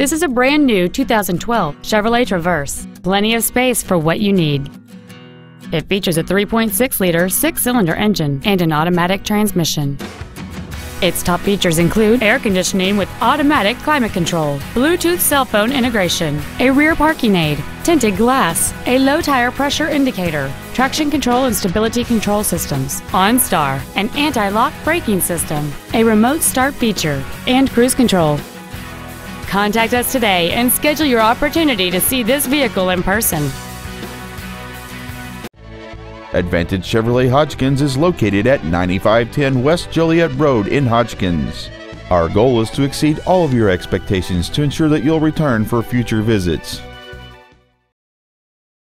This is a brand new 2012 Chevrolet Traverse. Plenty of space for what you need. It features a 3.6-liter six-cylinder engine and an automatic transmission. Its top features include air conditioning with automatic climate control, Bluetooth cell phone integration, a rear parking aid, tinted glass, a low tire pressure indicator, traction control and stability control systems, OnStar, an anti-lock braking system, a remote start feature, and cruise control. Contact us today and schedule your opportunity to see this vehicle in person. Advantage Chevrolet Hodgkins is located at 9510 West Joliet Road in Hodgkins. Our goal is to exceed all of your expectations to ensure that you'll return for future visits.